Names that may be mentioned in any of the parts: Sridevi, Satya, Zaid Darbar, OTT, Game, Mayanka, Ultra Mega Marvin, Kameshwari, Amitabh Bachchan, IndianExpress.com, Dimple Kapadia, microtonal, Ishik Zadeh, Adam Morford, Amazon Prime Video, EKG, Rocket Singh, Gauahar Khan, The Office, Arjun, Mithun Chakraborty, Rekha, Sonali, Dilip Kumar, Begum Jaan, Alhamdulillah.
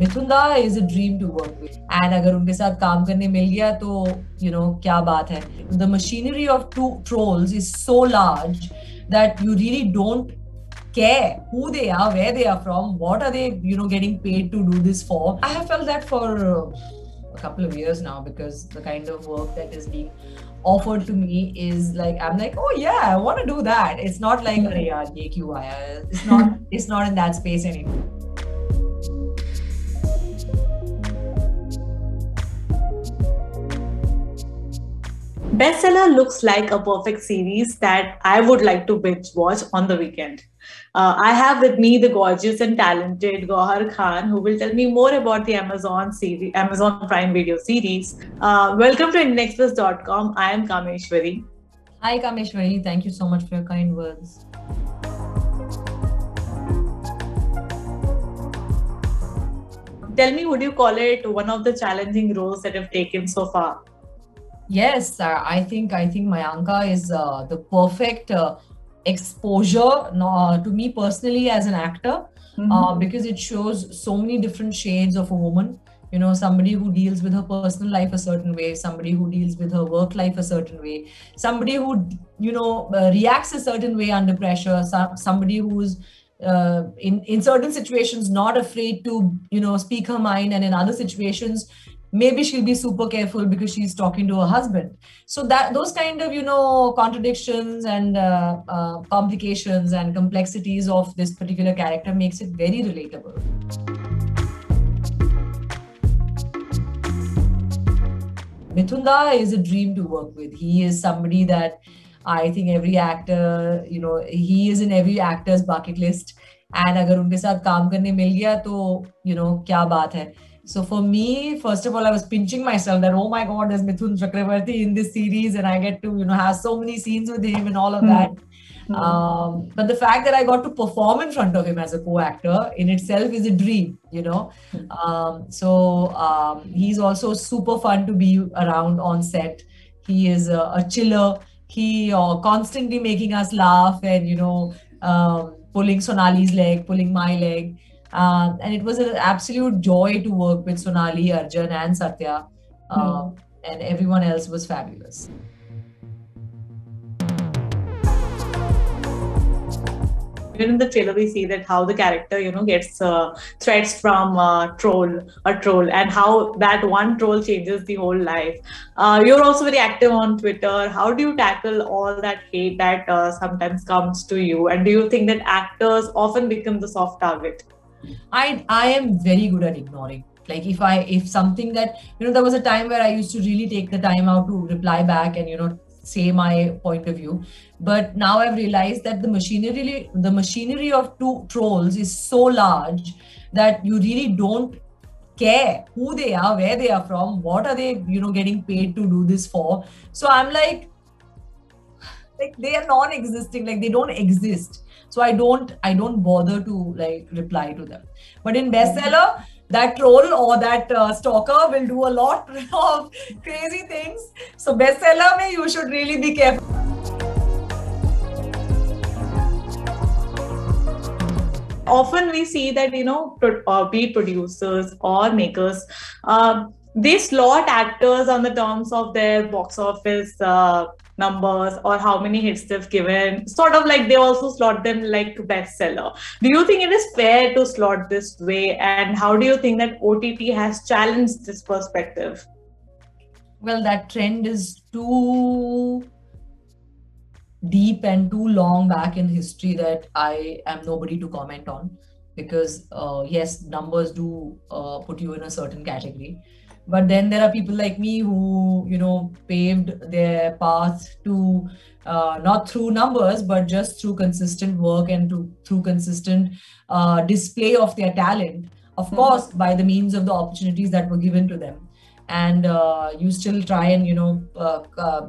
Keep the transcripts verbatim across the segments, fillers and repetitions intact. मिथुन दा is a dream to work with and अगर उनके साथ काम करने मिल गया तो you know क्या बात है. The machinery of two trolls is so large that you really don't care who they are, where they are from, what are they you know getting paid to do this for. I have felt that for a couple of years now because the kind of work that is being offered to me is like I'm like oh yeah I want to do that. It's not like arey yaar ye kyun aaya, it's not it's not in that space anymore. Bestseller looks like a perfect series that I would like to binge watch on the weekend. Uh, I have with me the gorgeous and talented Gauahar Khan, who will tell me more about the Amazon series, Amazon Prime Video series. Uh, welcome to Indian Express dot com. I am Kameshwari. Hi Kameshwari, thank you so much for your kind words. Tell me, would you call it one of the challenging roles that have taken so far? Yes, uh, I think I think Mayanka is uh, the perfect Uh, exposure no, to me personally as an actor, mm-hmm. uh, because it shows so many different shades of a woman. You know, somebody who deals with her personal life a certain way, somebody who deals with her work life a certain way, somebody who you know uh, reacts a certain way under pressure, some, somebody who's uh, in in certain situations not afraid to you know speak her mind, and in other situations maybe she'll be super careful because she's talking to her husband. So that those kind of you know contradictions and uh, uh, complications and complexities of this particular character makes it very relatable. Mithun da is a dream to work with. He is somebody that I think every actor, you know, he is in every actor's bucket list. And अगर उनके साथ काम करने मिल गया तो you know क्या बात है. So for me, first of all, I was pinching myself that oh my god, there's Mithun Chakraborty in this series, and I get to you know have so many scenes with him and all of that. Mm-hmm. Um, but the fact that I got to perform in front of him as a co-actor in itself is a dream, you know. Um, so um, he's also super fun to be around on set. He is a, a chiller. He uh, constantly making us laugh and you know um, pulling Sonali's leg, pulling my leg. Uh, and it was an absolute joy to work with Sonali, Arjun and Satya, uh, mm. and everyone else was fabulous. In the trailer we see that how the character you know gets uh, threats from uh, troll a troll and how that one troll changes the whole life. Uh, you're also very active on Twitter. How do you tackle all that hate that uh, sometimes comes to you, and do you think that actors often become the soft target? I I am very good at ignoring. Like if I if something that you know there was a time where I used to really take the time out to reply back and you know say my point of view, but now I've realized that the machinery the machinery of two trolls is so large that you really don't care who they are, where they are from, what are they you know getting paid to do this for. So I'm like like they are non-existing, like they don't exist. So I don't I don't bother to like reply to them. But in Bestseller, that troll or that uh, stalker will do a lot of crazy things. So Bestseller mein you should really be careful. Often we see that you know uh, be producers or makers, uh, they slot actors on the terms of their box office uh, numbers or how many hits they've given, sort of like they also slot them like Bestseller. Do you think it is fair to slot this way, and how do you think that O T T has challenged this perspective? Well, that trend is too deep and too long back in history that I am nobody to comment on, because uh, yes, numbers do uh, put you in a certain category. But then there are people like me who, you know, paved their path to uh, not through numbers, but just through consistent work and to, through consistent uh, display of their talent, of mm-hmm. course, by the means of the opportunities that were given to them. And uh, you still try and, you know, uh, uh,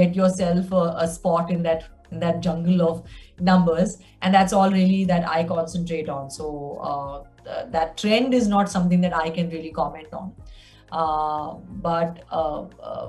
get yourself a, a spot in that in that jungle of numbers. And that's all really that I concentrate on. So uh, th- that trend is not something that I can really comment on. Uh, but uh, uh,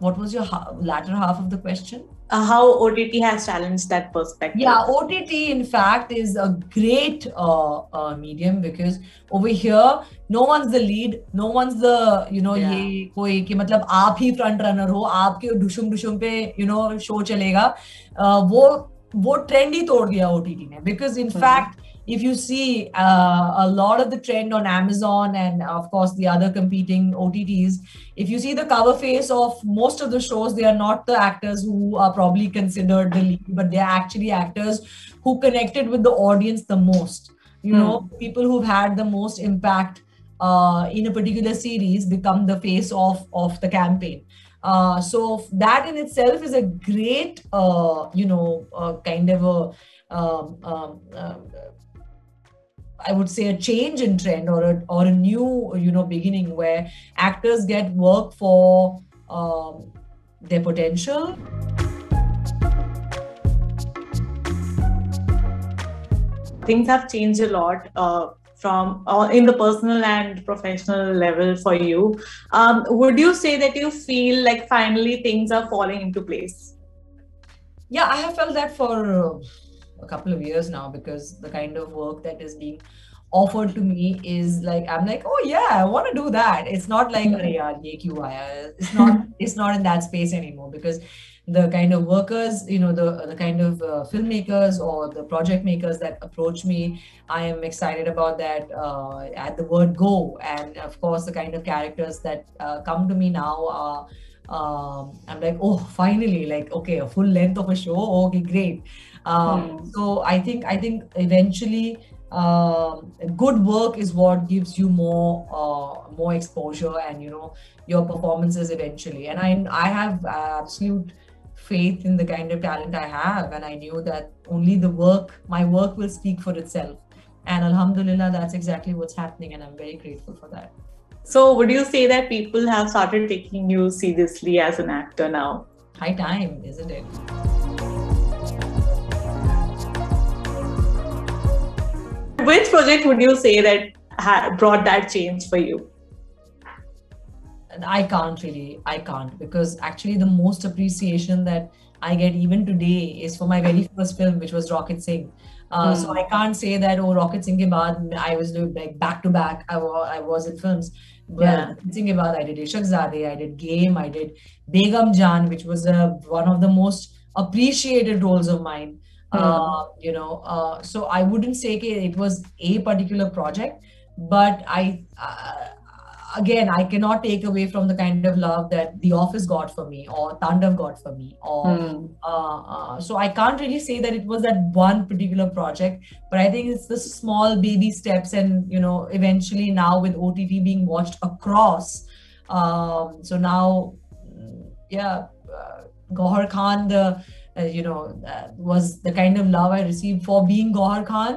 What was your ha- latter half of the question? Uh, how O T T has challenged that perspective. Yeah, O T T in fact is a great uh, uh, medium, because over here no one's the lead, no one's the, you know, yeah. ये कोई कि मतलब आप ही front runner हो, आपके डुशुम डुशुम पे, you know, show चलेगा. Uh, वो वो trend ही तोड़ दिया O T T ने, because in mm-hmm. fact if you see uh, a lot of the trend on Amazon and of course the other competing O T Ts, if you see the cover face of most of the shows, they are not the actors who are probably considered the lead, but they are actually actors who connected with the audience the most. You hmm. know, people who've had the most impact uh, in a particular series become the face of, of the campaign. Uh, so that in itself is a great, uh, you know, uh, kind of a... Um, um, um, I would say a change in trend, or a, or a new, you know, beginning where actors get work for um, their potential. Things have changed a lot uh, from uh, in the personal and professional level for you. Um, would you say that you feel like finally things are falling into place? Yeah, I have felt that for... Uh, a couple of years now, because the kind of work that is being offered to me is like, I'm like, oh yeah, I want to do that. It's not like, it's not, it's not in that space anymore, because the kind of workers, you know, the, the kind of uh, filmmakers or the project makers that approach me, I am excited about that uh, at the word go. And of course, the kind of characters that uh, come to me now are, um, I'm like, oh, finally, like, okay, a full length of a show. Okay, great. Um, mm. So I think I think eventually uh, good work is what gives you more uh, more exposure and, you know, your performances eventually. And I I have absolute faith in the kind of talent I have, and I knew that only the work my work will speak for itself. And Alhamdulillah, that's exactly what's happening, and I'm very grateful for that. So would you say that people have started taking you seriously as an actor now? High time, isn't it? Which project would you say that ha- brought that change for you? I can't really, I can't, because actually the most appreciation that I get even today is for my very first film, which was Rocket Singh. Uh, mm. So I can't say that, oh, Rocket Singh ke baad, I was doing like back to back, I, wa- I was in films. But yeah. Rocket Singh ke baad, I did Ishik Zadeh, I did Game, I did Begum Jaan, which was uh, one of the most appreciated roles of mine. Uh, you know, uh, so I wouldn't say it was a particular project, but I, uh, again, I cannot take away from the kind of love that The Office got for me, or Tandav got for me, or mm. uh, uh, so I can't really say that it was that one particular project, but I think it's the small baby steps, and, you know, eventually now with O T T being watched across, um, so now, yeah, uh, Gauahar Khan, the Uh, you know, uh, was the kind of love I received for being Gauahar Khan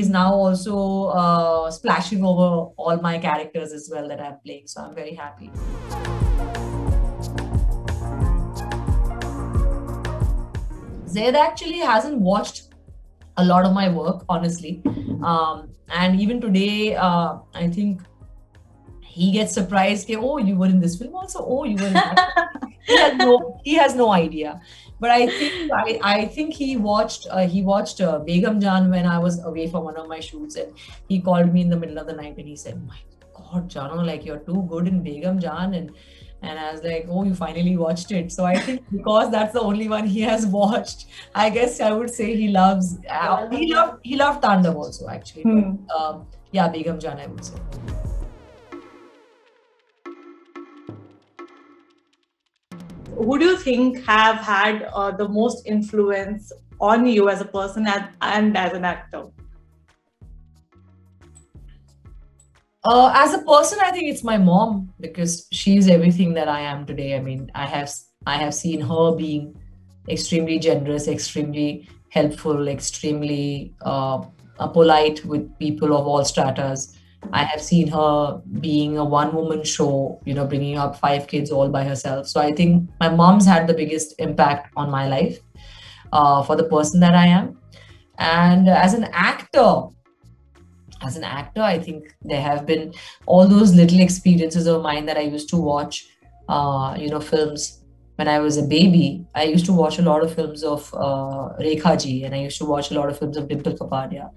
is now also uh, splashing over all my characters as well that I'm playing. So I'm very happy. Zaid actually hasn't watched a lot of my work, honestly. Um, and even today, uh, I think he gets surprised that, oh, you were in this film also? Oh, you were in that film? He has no, he has no idea. But I think I, I think he watched uh, he watched uh, Begum Jaan when I was away for one of my shoots, and he called me in the middle of the night and he said, "My God, Jano, like you're too good in Begum Jaan," and and I was like, "Oh, you finally watched it." So I think because that's the only one he has watched, I guess I would say he loves uh, he loved he loved Tandav also actually. Hmm. But, um, yeah, Begum Jaan I would say. Who do you think have had uh, the most influence on you as a person as, and as an actor? Uh, as a person, I think it's my mom, because she's everything that I am today. I mean, I have I have seen her being extremely generous, extremely helpful, extremely uh, polite with people of all stratas. I have seen her being a one-woman show, you know, bringing up five kids all by herself. So I think my mom's had the biggest impact on my life uh, for the person that I am. And as an actor, as an actor, I think there have been all those little experiences of mine that I used to watch, uh, you know, films when I was a baby, I used to watch a lot of films of uh, Rekha ji, and I used to watch a lot of films of Dimple Kapadia.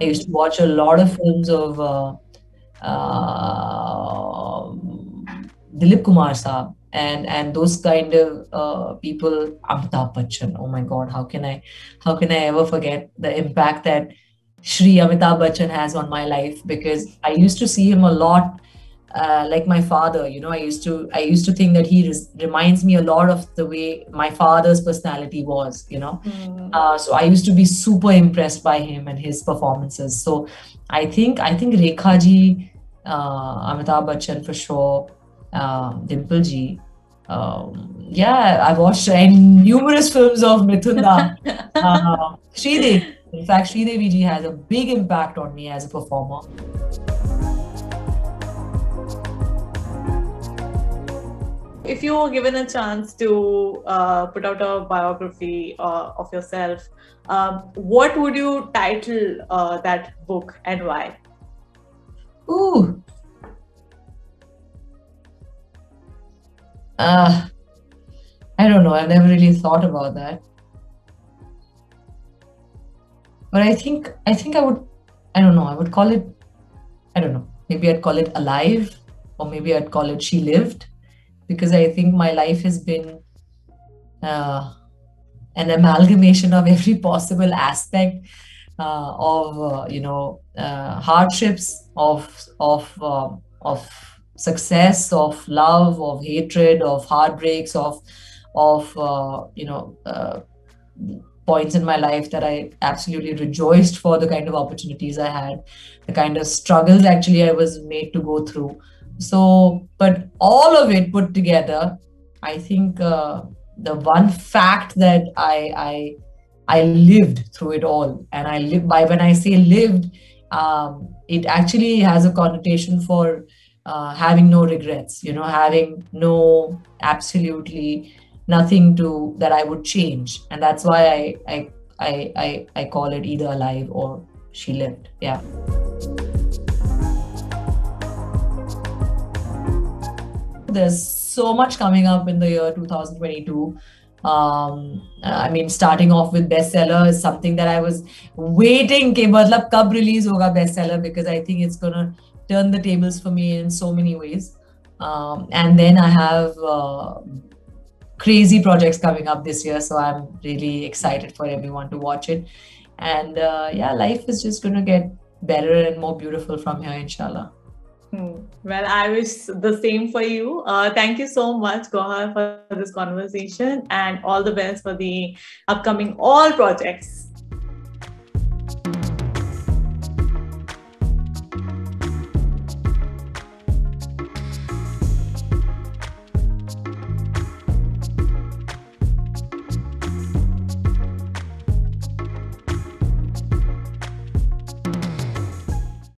I used to watch a lot of films of uh, uh, Dilip Kumar saab and and those kind of uh, people. Amitabh Bachchan. Oh my God, how can I, how can I ever forget the impact that Shri Amitabh Bachchan has on my life? Because I used to see him a lot. Uh, like my father, you know, I used to I used to think that he res- reminds me a lot of the way my father's personality was, you know. Mm. Uh, so I used to be super impressed by him and his performances. So I think I think Rekha ji, uh, Amitabh Bachchan for sure, um, Dimple ji. Um, yeah, I've watched uh, numerous films of Mithun da. uh, Sridevi. In fact, Sridevi ji has a big impact on me as a performer. If you were given a chance to uh, put out a biography uh, of yourself, um, what would you title uh, that book and why? Ooh. Uh, I don't know. I've never really thought about that. But I think, I think I would, I don't know, I would call it, I don't know, maybe I'd call it Alive, or maybe I'd call it She Lived. Because I think my life has been uh, an amalgamation of every possible aspect uh, of uh, you know uh, hardships, of of uh, of success, of love, of hatred, of heartbreaks, of of uh, you know uh, points in my life that I absolutely rejoiced for, the kind of opportunities I had, the kind of struggles actually I was made to go through. So, but all of it put together, I think uh, the one fact that I, I I lived through it all, and I live by, when I say lived, um, it actually has a connotation for uh, having no regrets, you know, having no, absolutely nothing to, that I would change. And that's why I, I, I, I, I call it either Alive or She Lived. Yeah. There's so much coming up in the year two thousand twenty-two. Um, I mean, starting off with Bestseller is something that I was waiting ke matlab kab release hoga Bestseller, because I think it's gonna turn the tables for me in so many ways. Um, and then I have uh, crazy projects coming up this year, so I'm really excited for everyone to watch it. And uh, yeah, life is just gonna get better and more beautiful from here, inshallah. Well, I wish the same for you. Uh, thank you so much, Gauahar, for this conversation, and all the best for the upcoming all projects.